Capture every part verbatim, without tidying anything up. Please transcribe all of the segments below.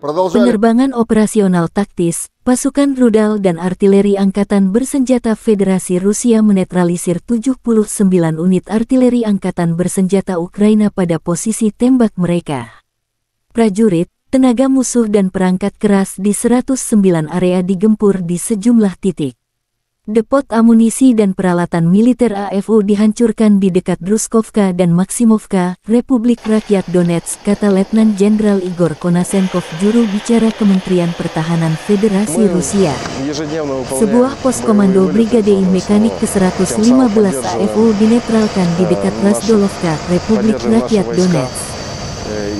Penerbangan operasional taktis, pasukan rudal dan artileri Angkatan Bersenjata Federasi Rusia menetralisir tujuh puluh sembilan unit artileri Angkatan Bersenjata Ukraina pada posisi tembak mereka. Prajurit, tenaga musuh dan perangkat keras di seratus sembilan area digempur di sejumlah titik. Depot amunisi dan peralatan militer A F U dihancurkan di dekat Bruskovka dan Maksimovka, Republik Rakyat Donetsk, kata Letnan Jenderal Igor Konasenkov, juru bicara Kementerian Pertahanan Federasi Rusia. Sebuah pos komando Brigade Mekanik ke seratus lima belas A F U dinetralkan di dekat Lasdolovka, Republik Rakyat Donetsk.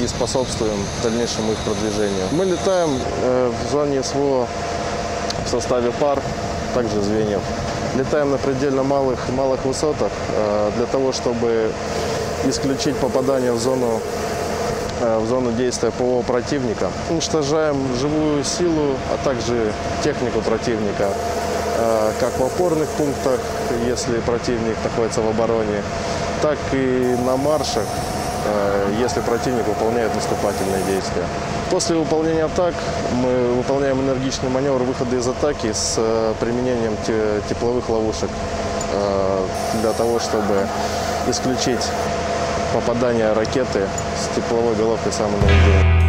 И способствуем дальнейшему их продвижению. Мы летаем в зоне СВО в составе пар, также звеньев. Летаем на предельно малых, малых высотах для того, чтобы исключить попадание в зону, в зону действия ПВО противника. Уничтожаем живую силу, а также технику противника, как в опорных пунктах, если противник находится в обороне, так и на маршах. Если противник выполняет наступательные действия. После выполнения атак мы выполняем энергичный маневр выхода из атаки с применением тепловых ловушек для того, чтобы исключить попадание ракеты с тепловой головкой самонаведения.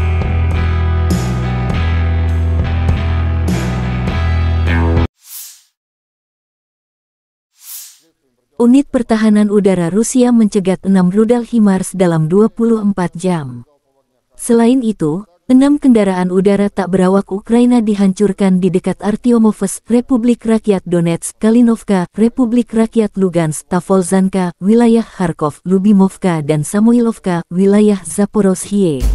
Unit pertahanan udara Rusia mencegat enam rudal HIMARS dalam dua puluh empat jam. Selain itu, enam kendaraan udara tak berawak Ukraina dihancurkan di dekat Artyomovsk, Republik Rakyat Donetsk, Kalinovka, Republik Rakyat Lugansk, Tavolzanka, wilayah Kharkov, Lubimovka, dan Samuilovka, wilayah Zaporozhye.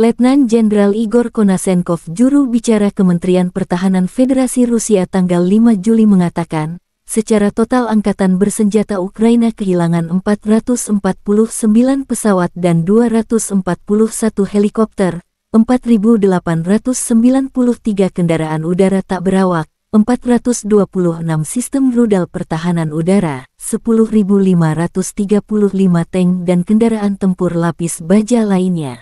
Letnan Jenderal Igor Konasenkov, juru bicara Kementerian Pertahanan Federasi Rusia tanggal lima Juli mengatakan, secara total Angkatan Bersenjata Ukraina kehilangan empat ratus empat puluh sembilan pesawat dan dua ratus empat puluh satu helikopter, empat ribu delapan ratus sembilan puluh tiga kendaraan udara tak berawak, empat ratus dua puluh enam sistem rudal pertahanan udara, sepuluh ribu lima ratus tiga puluh lima tank dan kendaraan tempur lapis baja lainnya.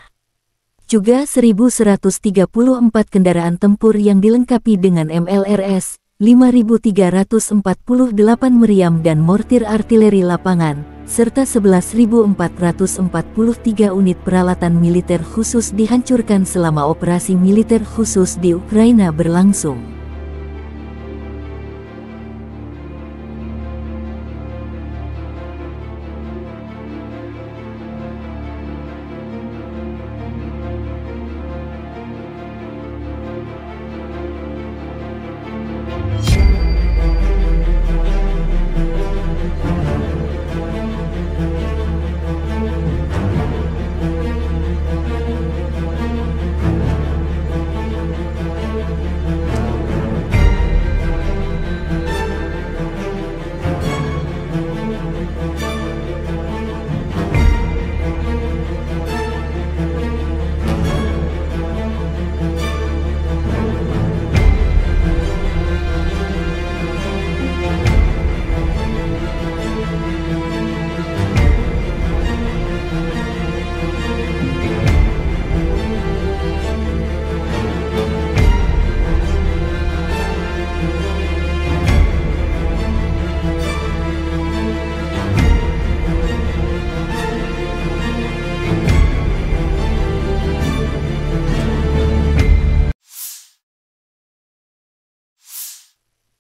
Juga seribu seratus tiga puluh empat kendaraan tempur yang dilengkapi dengan M L R S, lima ribu tiga ratus empat puluh delapan meriam dan mortir artileri lapangan, serta sebelas ribu empat ratus empat puluh tiga unit peralatan militer khusus dihancurkan selama operasi militer khusus di Ukraina berlangsung.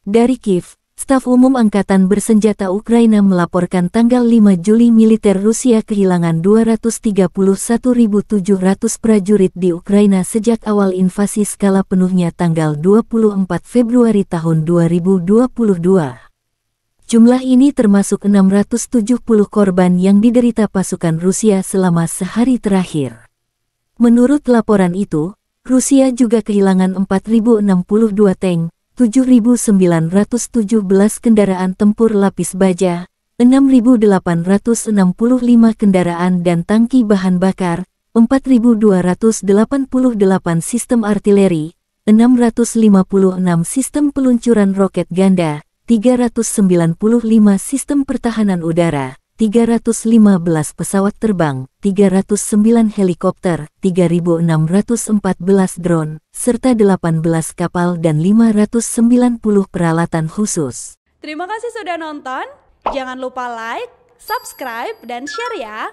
Dari Kiev, Staf Umum Angkatan Bersenjata Ukraina melaporkan tanggal lima Juli militer Rusia kehilangan dua ratus tiga puluh satu ribu tujuh ratus prajurit di Ukraina sejak awal invasi skala penuhnya tanggal dua puluh empat Februari tahun dua ribu dua puluh dua. Jumlah ini termasuk enam ratus tujuh puluh korban yang diderita pasukan Rusia selama sehari terakhir. Menurut laporan itu, Rusia juga kehilangan empat ribu enam puluh dua tank, tujuh ribu sembilan ratus tujuh belas kendaraan tempur lapis baja, enam ribu delapan ratus enam puluh lima kendaraan dan tangki bahan bakar, empat ribu dua ratus delapan puluh delapan sistem artileri, enam ratus lima puluh enam sistem peluncuran roket ganda, tiga ratus sembilan puluh lima sistem pertahanan udara, tiga ratus lima belas pesawat terbang, tiga ratus sembilan helikopter, tiga ribu enam ratus empat belas drone, serta delapan belas kapal dan lima ratus sembilan puluh peralatan khusus. Terima kasih sudah nonton. Jangan lupa like, subscribe, dan share ya!